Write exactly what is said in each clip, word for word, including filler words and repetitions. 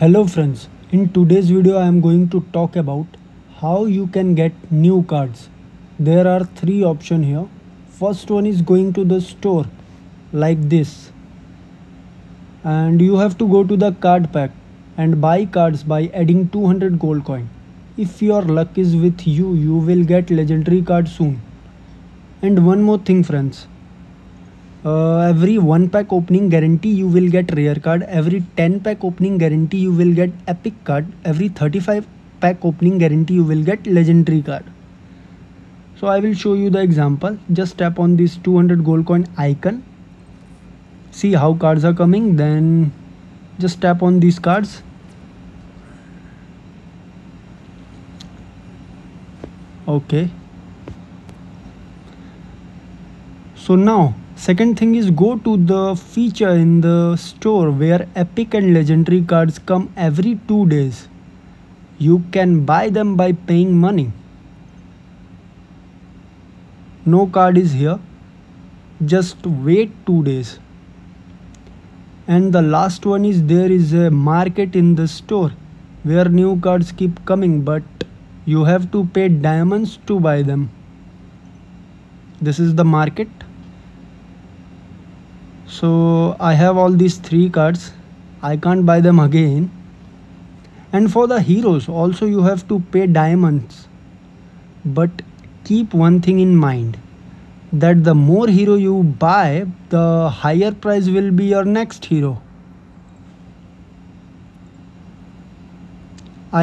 Hello friends, in today's video I am going to talk about how you can get new cards. There are three options here. First one is going to the store like this, and you have to go to the card pack and buy cards by adding two hundred gold coin. If your luck is with you, you will get legendary card soon. And one more thing friends, Uh, every one pack opening guarantee you will get rare card, every ten pack opening guarantee you will get epic card, every thirty-five pack opening guarantee you will get legendary card. So I will show you the example. Just tap on this two hundred gold coin icon, see how cards are coming, then just tap on these cards. Okay, so now second thing is go to the feature in the store where epic and legendary cards come every two days. You can buy them by paying money. No card is here. Just wait two days. And the last one is there is a market in the store where new cards keep coming, but you have to pay diamonds to buy them. This is the market. So I have all these three cards, I can't buy them again. And for the heroes also you have to pay diamonds, but keep one thing in mind that the more hero you buy, the higher price will be your next hero.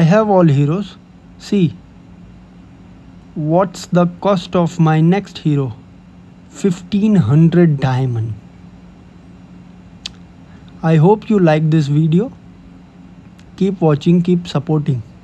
I have all heroes. See what's the cost of my next hero? Fifteen hundred diamond. I hope you like this video. Keep watching, keep supporting.